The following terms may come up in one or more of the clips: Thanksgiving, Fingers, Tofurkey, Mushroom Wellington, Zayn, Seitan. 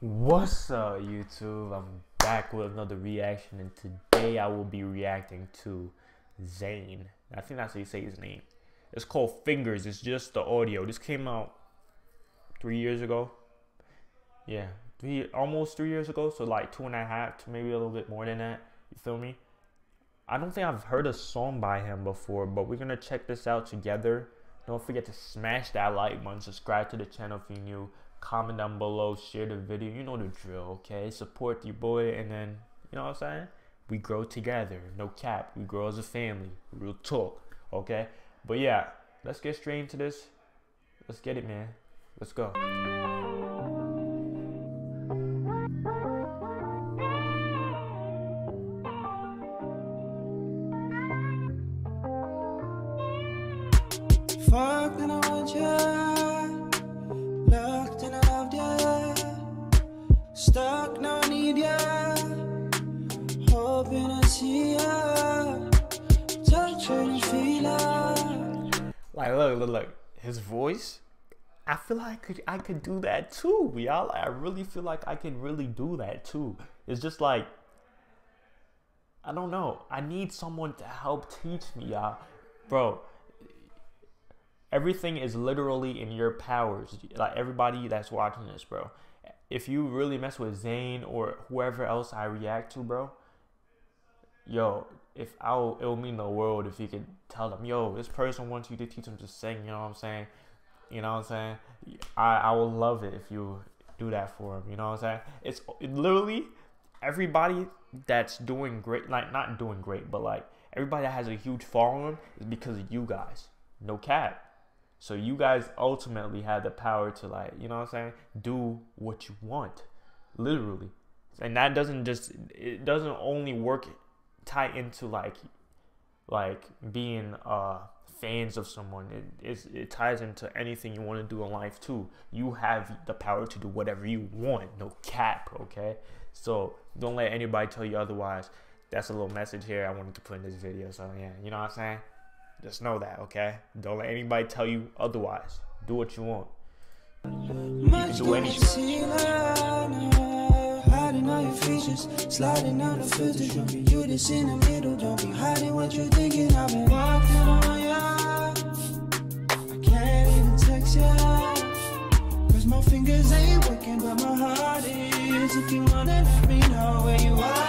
What's up, YouTube? I'm back with another reaction, and today I will be reacting to Zayn. I think that's how you say his name. It's called Fingers. It's just the audio. This came out 3 years ago. Yeah, almost 3 years ago. So like 2.5 to maybe a little bit more than that. You feel me? I don't think I've heard a song by him before, but we're gonna check this out together. Don't forget to smash that like button, subscribe to the channel if you're new. Comment down below, share the video, you know the drill, okay? Support your boy, and then, you know what I'm saying? We grow together, no cap. We grow as a family, real talk, okay? But yeah, let's get straight into this. Let's get it, man. Let's go. Fuck, then I want you. Stuck, no need ya. Hoping I see ya. Touch and feel ya. Like, look. His voice. I feel like I could do that too, y'all. I really feel like I can really do that too. It's just like, I don't know. I need someone to help teach me, y'all. Bro. Everything is literally in your powers. Like, everybody that's watching this, bro. If you really mess with Zayn or whoever else I react to, bro, yo, it'll mean the world if you could tell them, yo, this person wants you to teach them to sing, you know what I'm saying? You know what I'm saying? I will love it if you do that for them, you know what I'm saying? It's literally everybody that's doing great, like, not doing great, but, like, everybody that has a huge following is because of you guys. No cap. So you guys ultimately have the power to, like, you know what I'm saying, do what you want, literally. And that doesn't only tie into like being fans of someone. It ties into anything you want to do in life too. You have the power to do whatever you want, no cap, okay? So don't let anybody tell you otherwise. That's a little message here I wanted to put in this video. So yeah, you know what I'm saying? Just know that, okay? Don't let anybody tell you otherwise. Do what you want. You can do anything. Hiding all your features, sliding out the filters. Don't be you that's in the middle. Don't be hiding what you're thinking. I've been walking on ya. I can't even text ya. Cause my fingers ain't working, but my heart is. If you wanna let me know where you are.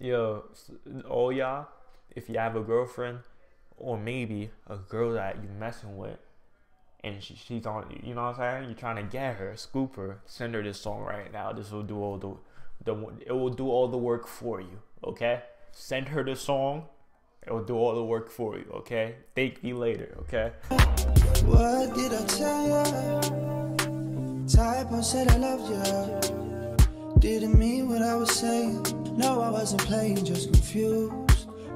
Yo, all y'all, if you have a girlfriend or maybe a girl that you messing with and she's on, you know what I'm saying, you're trying to get her, scoop her, send her this song right now. This will do all it will do all the work for you, okay? Send her the song, it will do all the work for you, okay? Thank me later, okay? What did I tell you? Typo said I loved you. Didn't mean what I was saying. No, I wasn't playing, just confused.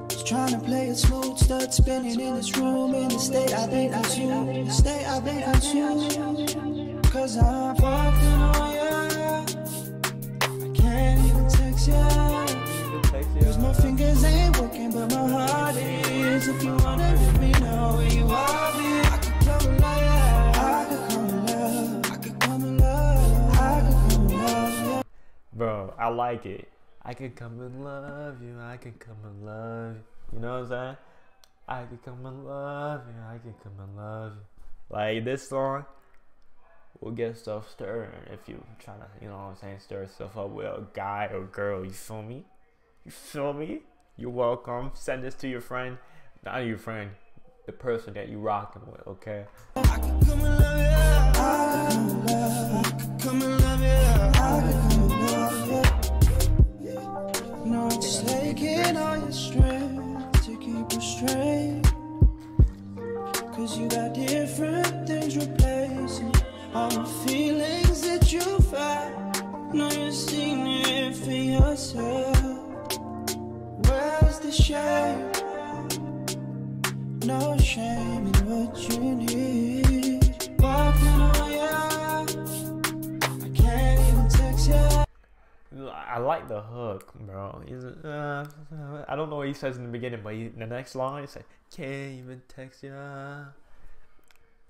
Just trying to play it smooth. Start spinning in this room. In the state I think that's you. The state I think that's you. Cause I'm fucking on ya. I can't even text ya. Cause my fingers ain't working, but my heart is. If you wanna let me know where you are. Bro, I like it. I could come and love you. I could come and love you. You know what I'm saying? I could come and love you. I could come and love you. Like, this song will get stuff stirring if you trying to, you know what I'm saying, stir stuff up with a guy or girl. You feel me? You feel me? You're welcome. Send this to your friend. Not your friend. The person that you rocking with, okay? I could come and love you. I could come and love you. I could come and love you. No, it's taking all your strength to keep you straight. Cause you got different things replacing all the feelings that you find. Now you're seeing it for yourself. Where's the shame? No shame in what you need. Walking on ya. I can't even text ya. I like the hook, bro. He's, I don't know what he says in the beginning, but in the next line, he said, "Can't even text ya,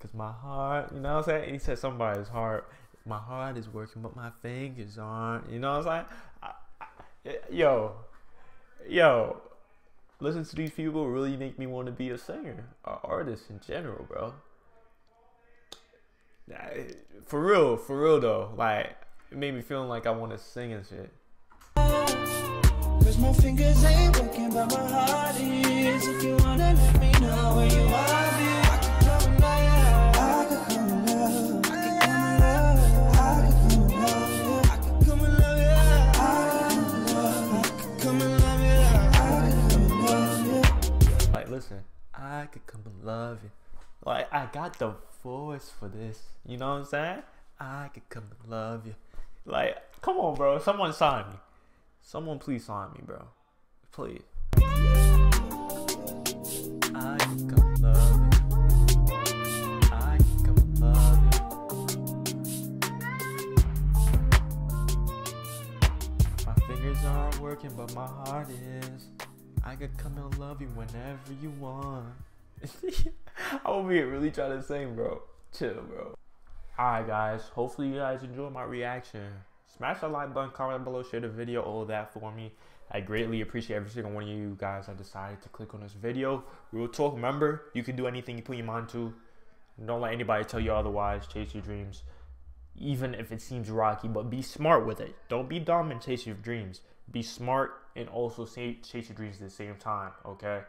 'cause my heart," you know what I'm saying? He said something about his heart. My heart is working, but my fingers aren't. You know what I'm saying? Yo, listen to these people really make me want to be a singer, or artist in general, bro. For real though, like it made me feeling like I want to sing and shit. 'Cause my fingers ain't working, but my heart is. If you wanna let me know where you are, I can come and love. I can come and love. I can come and love. I can come and love you. I can come and love you. I can come and love you. Like, listen, I could come and love you. Like, I got the voice for this. You know what I'm saying? I could come and love you. Like, come on, bro. Someone sign me. Someone please sign me, bro. Please. I could come and love you. I could come and love you. My fingers aren't working, but my heart is. I could come and love you whenever you want. I will be really trying to sing, bro. Chill, bro. Alright, guys. Hopefully, you guys enjoyed my reaction. Smash that like button, comment below, share the video, all of that for me. I greatly appreciate every single one of you guys that decided to click on this video. Real talk, remember, you can do anything you put your mind to. Don't let anybody tell you otherwise. Chase your dreams, even if it seems rocky, but be smart with it. Don't be dumb and chase your dreams. Be smart and also chase your dreams at the same time, okay?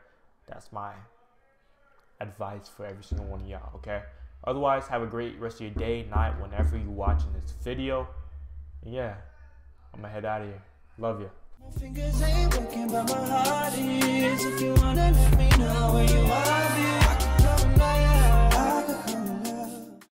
That's my advice for every single one of y'all, okay? Otherwise, have a great rest of your day, night, whenever you're watching this video. Yeah, I'm gonna head out of here. Love ya.